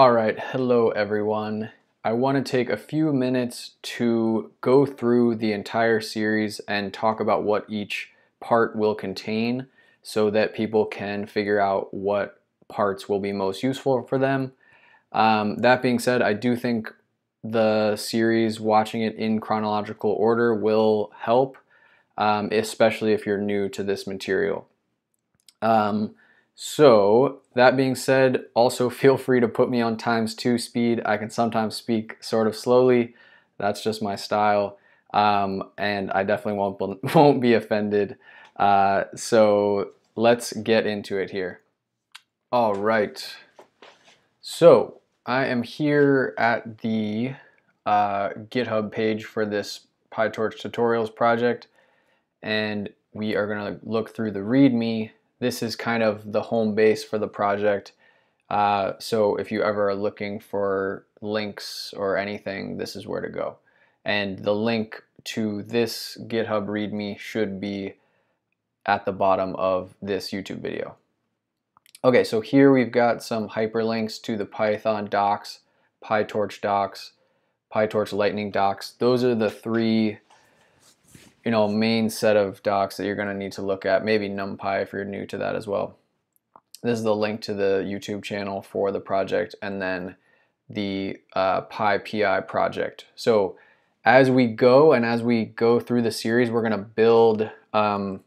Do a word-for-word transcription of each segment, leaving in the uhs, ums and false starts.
All right, hello everyone. I want to take a few minutes to go through the entire series and talk about what each part will contain so that people can figure out what parts will be most useful for them. Um, that being said, I do think the series, watching it in chronological order, will help, um, especially if you're new to this material. Um, So, that being said, also feel free to put me on times two speed. I can sometimes speak sort of slowly. That's just my style. Um, and I definitely won't, won't be offended. Uh, so, let's get into it here. All right. So, I am here at the uh, GitHub page for this PyTorch tutorials project. And we are going to look through the README. This is kind of the home base for the project. Uh, so if you ever are looking for links or anything, this is where to go. And the link to this GitHub README should be at the bottom of this YouTube video. Okay, so here we've got some hyperlinks to the Python docs, PyTorch docs, PyTorch Lightning docs. Those are the three you know, main set of docs that you're going to need to look at, maybe NumPy if you're new to that as well. This is the link to the YouTube channel for the project and then the uh, PyPI project. So as we go and as we go through the series, we're going to build um,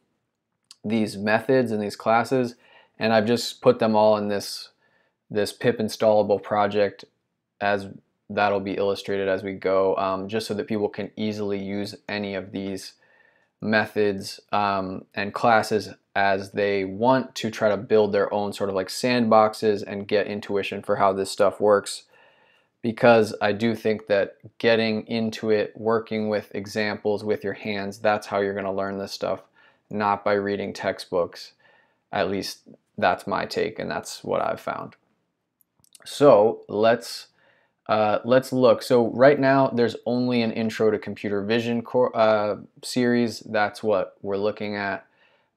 these methods and these classes, and I've just put them all in this, this pip installable project, as that'll be illustrated as we go, um, just so that people can easily use any of these methods um, and classes as they want to try to build their own sort of like sandboxes and get intuition for how this stuff works, because I do think that getting into it, working with examples with your hands, that's how you're going to learn this stuff, not by reading textbooks. At least that's my take and that's what I've found. So let's uh, let's look. So right now there's only an intro to computer vision uh, series. That's what we're looking at.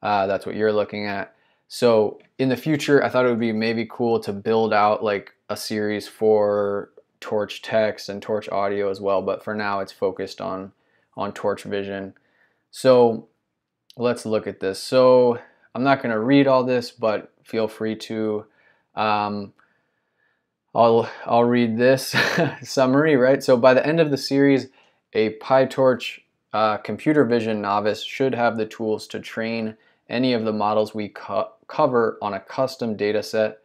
Uh, that's what you're looking at. So in the future, I thought it would be maybe cool to build out like a series for Torch text and Torch audio as well. But for now it's focused on, on Torch vision. So let's look at this. So I'm not going to read all this, but feel free to, um, I'll, I'll read this summary, right? So by the end of the series, a PyTorch uh, computer vision novice should have the tools to train any of the models we co cover on a custom data set.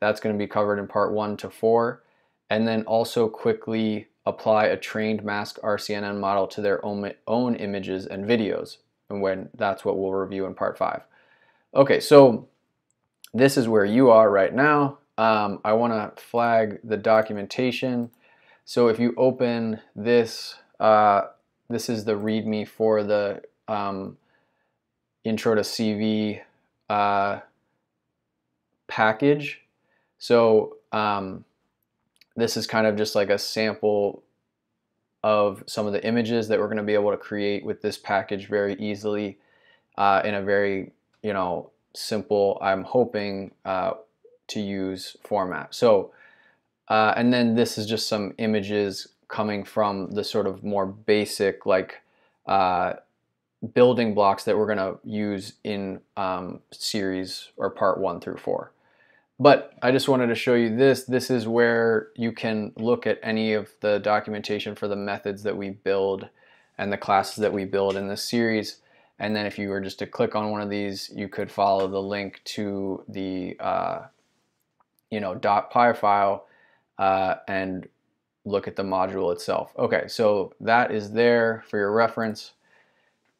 That's going to be covered in part one to four. And then also quickly apply a trained Mask R C N N model to their own, own images and videos. And when that's what we'll review in part five. Okay, so this is where you are right now. Um, I want to flag the documentation. So if you open this, uh, this is the README for the um, intro to C V uh, package. So um, this is kind of just like a sample of some of the images that we're going to be able to create with this package very easily uh, in a very, you know, simple, I'm hoping, uh, to use format. So, uh, and then this is just some images coming from the sort of more basic like uh, building blocks that we're gonna use in um, series or part one through four. But I just wanted to show you this. This is where you can look at any of the documentation for the methods that we build and the classes that we build in this series. And then if you were just to click on one of these, you could follow the link to the uh, you know, .py file uh, and look at the module itself. Okay, so that is there for your reference,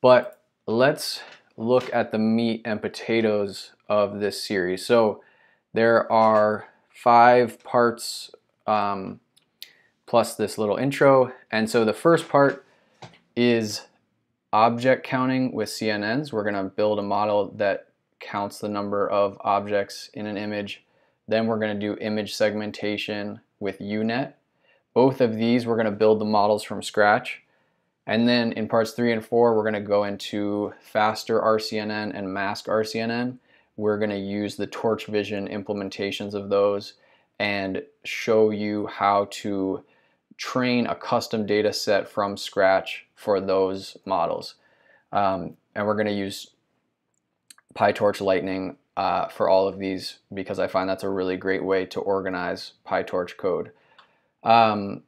but let's look at the meat and potatoes of this series. So there are five parts um, plus this little intro. And so the first part is object counting with C N Ns. We're gonna build a model that counts the number of objects in an image. Then we're going to do image segmentation with U net. Both of these, we're going to build the models from scratch. And then in parts three and four, we're going to go into Faster R C N N and Mask R C N N. We're going to use the Torch vision implementations of those. and show you how to train a custom data set from scratch for those models. Um, and we're going to use PyTorch Lightning uh, for all of these because I find that's a really great way to organize PyTorch code. Um,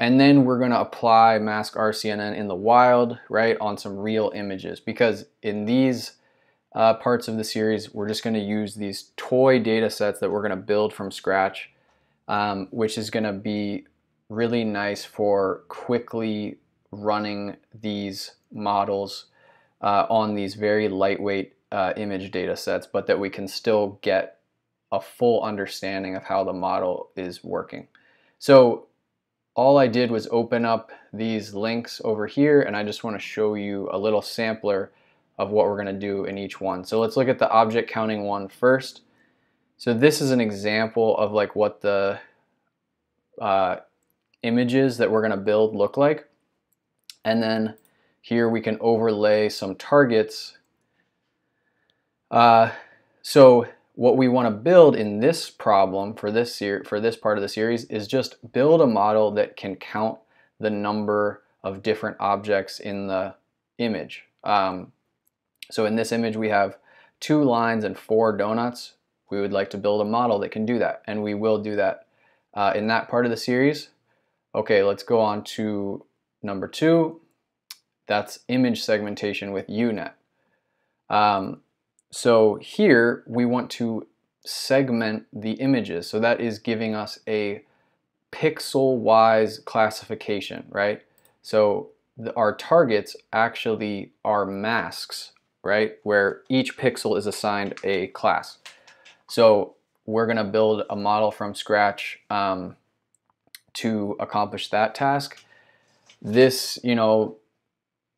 and then we're going to apply Mask R C N N in the wild, right, on some real images, because in these uh, parts of the series, we're just going to use these toy data sets that we're going to build from scratch, um, which is going to be really nice for quickly running these models uh, on these very lightweight uh, image data sets, but that we can still get a full understanding of how the model is working. So all I did was open up these links over here, and I just want to show you a little sampler of what we're going to do in each one. So let's look at the object counting one first. So this is an example of like what the uh, images that we're going to build look like. And then here we can overlay some targets. Uh, so what we want to build in this problem for this for this part of the series is just build a model that can count the number of different objects in the image. Um, so in this image we have two lines and four donuts. We would like to build a model that can do that, and we will do that uh, in that part of the series. Okay, let's go on to number two. That's image segmentation with U net. Um, so here we want to segment the images. So that is giving us a pixel-wise classification, right? So the, our targets actually are masks, right? Where each pixel is assigned a class. So we're gonna build a model from scratch um, to accomplish that task. This, you know,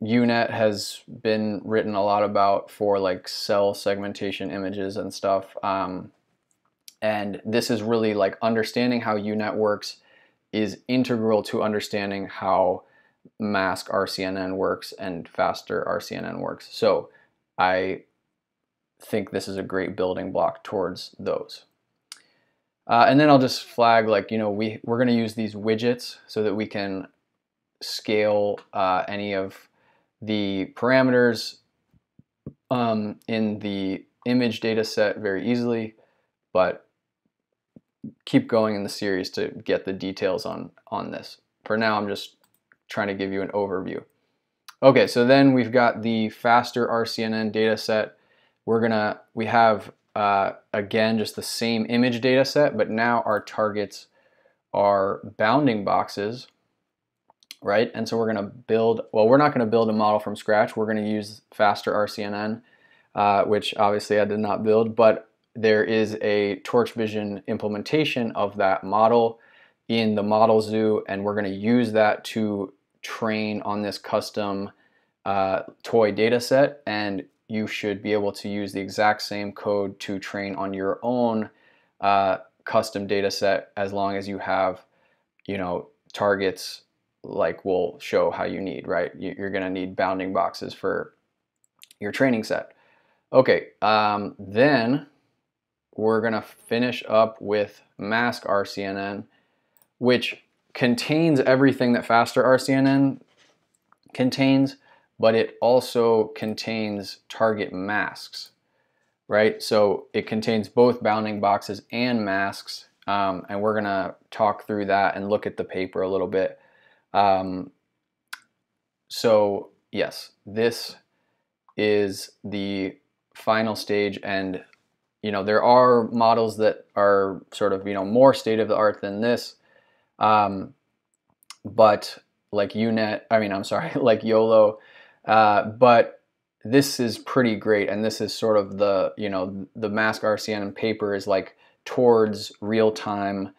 U net has been written a lot about for like cell segmentation images and stuff. Um, and this is really like understanding how U net works is integral to understanding how Mask R C N N works and Faster R C N N works. So I think this is a great building block towards those. Uh, and then I'll just flag like, you know, we, we're going to use these widgets so that we can scale uh, any of the parameters um, in the image data set very easily, but keep going in the series to get the details on, on this. For now, I'm just trying to give you an overview. Okay, so then we've got the Faster R C N N data set. We're gonna, we have Uh, again, just the same image data set, but now our targets are bounding boxes, right? And so we're going to build, well, we're not going to build a model from scratch. We're going to use Faster R C N N, uh, which obviously I did not build, but there is a TorchVision implementation of that model in the model zoo, and we're going to use that to train on this custom uh, toy data set, and you should be able to use the exact same code to train on your own uh, custom data set, as long as you have, you know, targets like we'll show how you need, right? You're going to need bounding boxes for your training set. Okay, um, then we're going to finish up with Mask R C N N, which contains everything that Faster R C N N contains, but it also contains target masks, right? So it contains both bounding boxes and masks, um, and we're gonna talk through that and look at the paper a little bit. Um, so yes, this is the final stage, and you know there are models that are sort of you know more state of the art than this, um, but like U net, I mean, I'm sorry, like YOLO. Uh, but this is pretty great, and this is sort of the, you know, the Mask R C N N paper is like towards real-time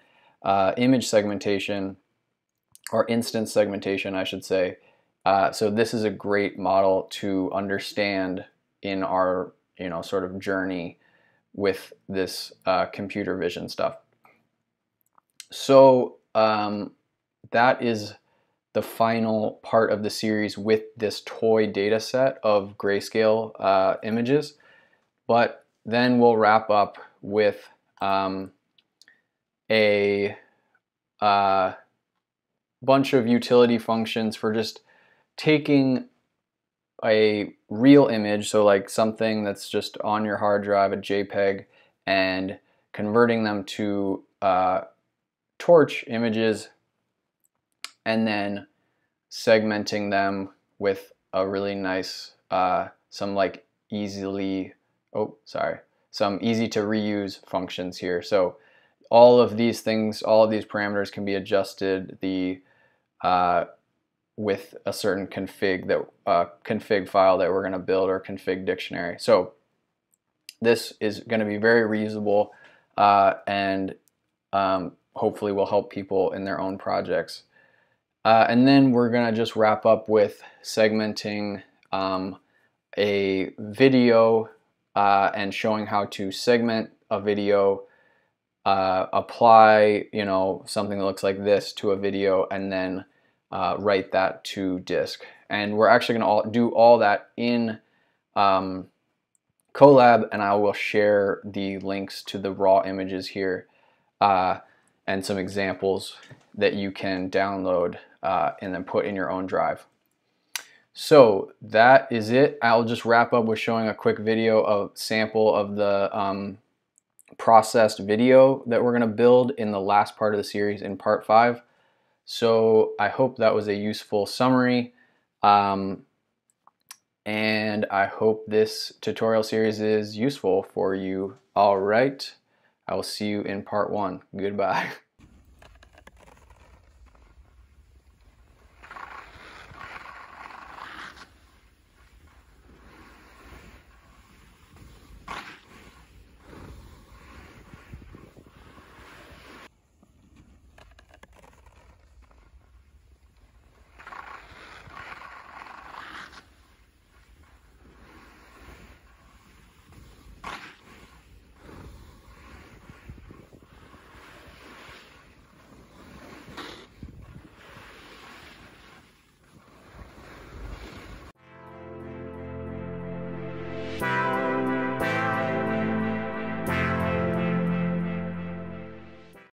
uh, image segmentation, or instance segmentation, I should say. Uh, so this is a great model to understand in our, you know, sort of journey with this uh, computer vision stuff. So um, that is the final part of the series with this toy data set of grayscale uh, images, but then we'll wrap up with um, a uh, bunch of utility functions for just taking a real image, so like something that's just on your hard drive, a JPEG, and converting them to uh, Torch images, and then segmenting them with a really nice, uh, some like easily, oh, sorry, some easy to reuse functions here. So all of these things, all of these parameters can be adjusted the uh, with a certain config that uh, config file that we're going to build, or config dictionary. So this is going to be very reusable uh, and um, hopefully will help people in their own projects. Uh, and then we're going to just wrap up with segmenting um, a video uh, and showing how to segment a video, uh, apply, you know, something that looks like this to a video, and then uh, write that to disk. And we're actually going to do all that in um, Colab, and I will share the links to the raw images here uh, and some examples that you can download uh, and then put in your own drive. So that is it. I'll just wrap up with showing a quick video of sample of the um, processed video that we're going to build in the last part of the series in part five. So I hope that was a useful summary. Um, and I hope this tutorial series is useful for you. All right. I will see you in part one. Goodbye.